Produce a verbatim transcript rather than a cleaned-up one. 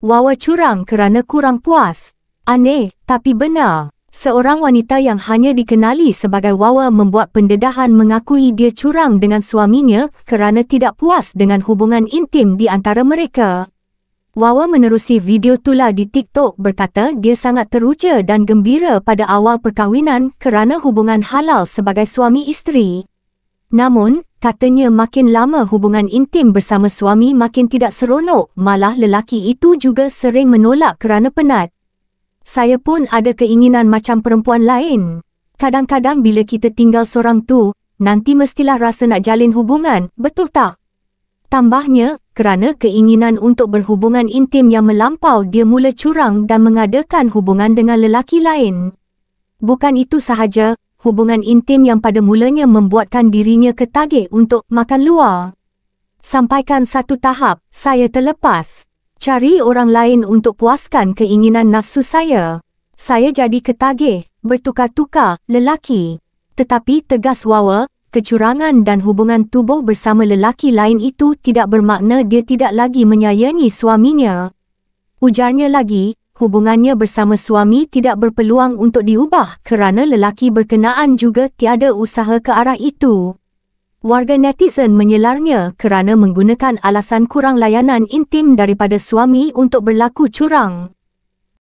Wawa curang kerana kurang puas. Aneh, tapi benar. Seorang wanita yang hanya dikenali sebagai Wawa membuat pendedahan mengakui dia curang dengan suaminya kerana tidak puas dengan hubungan intim di antara mereka. Wawa menerusi video tula di TikTok berkata dia sangat teruja dan gembira pada awal perkahwinan kerana hubungan halal sebagai suami isteri. Namun, katanya makin lama hubungan intim bersama suami makin tidak seronok, malah lelaki itu juga sering menolak kerana penat. Saya pun ada keinginan macam perempuan lain. Kadang-kadang bila kita tinggal seorang tu, nanti mestilah rasa nak jalin hubungan, betul tak? Tambahnya, kerana keinginan untuk berhubungan intim yang melampau dia mula curang dan mengadakan hubungan dengan lelaki lain. Bukan itu sahaja, hubungan intim yang pada mulanya membuatkan dirinya ketagih untuk makan luar. Sampaikan satu tahap, saya terlepas. Cari orang lain untuk puaskan keinginan nafsu saya. Saya jadi ketagih, bertukar-tukar lelaki. Tetapi tegas Wawa, kecurangan dan hubungan tubuh bersama lelaki lain itu tidak bermakna dia tidak lagi menyayangi suaminya. Ujarnya lagi, hubungannya bersama suami tidak berpeluang untuk diubah kerana lelaki berkenaan juga tiada usaha ke arah itu. Warga netizen menyelarnya kerana menggunakan alasan kurang layanan intim daripada suami untuk berlaku curang.